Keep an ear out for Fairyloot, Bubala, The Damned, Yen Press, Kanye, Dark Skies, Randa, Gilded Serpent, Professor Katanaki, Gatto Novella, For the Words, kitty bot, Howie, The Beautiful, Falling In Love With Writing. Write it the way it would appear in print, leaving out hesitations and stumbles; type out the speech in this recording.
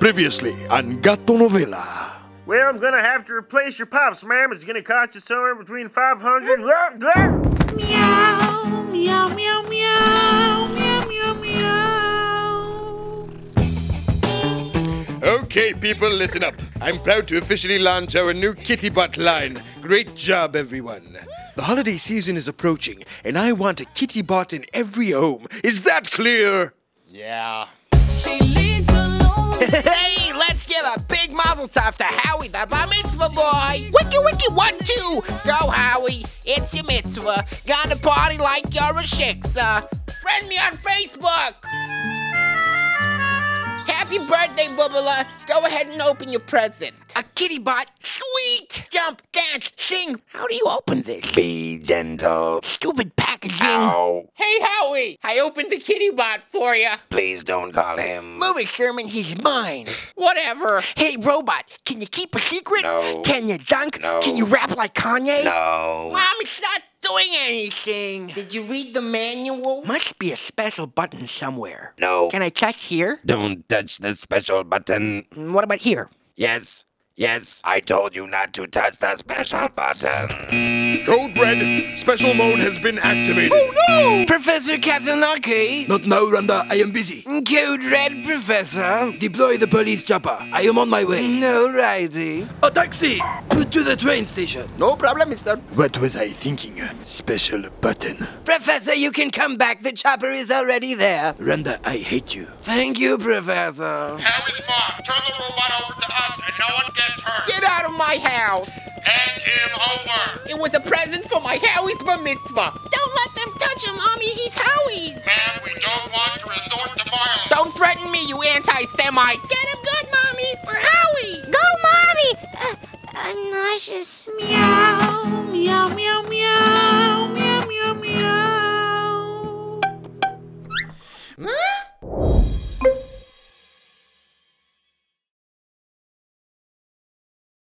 Previously on Gatto Novella. Well, I'm gonna have to replace your pops, ma'am. It's gonna cost you somewhere between 500 and... Meow, meow, meow, meow, meow, meow, meow. Okay, people, listen up. I'm proud to officially launch our new kitty bot line. Great job, everyone. The holiday season is approaching, and I want a kitty bot in every home. Is that clear? Yeah. She lives alone. Let's give a big mazel tov to Howie, the bar mitzvah boy. Wiki wiki 1 2, go Howie! It's your mitzvah. Gonna party like you're a shiksa. Friend me on Facebook. Happy birthday, Bubala. Go ahead and open your present. A kitty bot. Sweet. Jump, dance, sing. How do you open this? Be gentle. Stupid packaging. Ow. Hey, Howie. I opened the kitty bot for you. Please don't call him. Move it, Sherman. He's mine. Whatever. Hey, robot. Can you keep a secret? No. Can you dunk? No. Can you rap like Kanye? No. Mom, it's not doing anything. Did you read the manual? Must be a special button somewhere. No. Can I check here? Don't touch the special button. What about here? Yes. Yes, I told you not to touch the special button. Code red. Special mode has been activated. Oh, no! Professor Katanaki? Not now, Randa. I am busy. Code red, Professor. Deploy the police chopper. I am on my way. No righty. A taxi! To the train station. No problem, mister. What was I thinking? Special button. Professor, you can come back. The chopper is already there. Randa, I hate you. Thank you, Professor. Howie's mom. Turn the robot over to us and no one gets... Get out of my house! Hand him over! It was a present for my Howie's bar mitzvah! Don't let them touch him, Mommy! He's Howie's! Ma'am, we don't want to resort to violence! Don't threaten me, you anti-Semite! Get him good, Mommy! For Howie! Go, Mommy! I'm nauseous. Meow!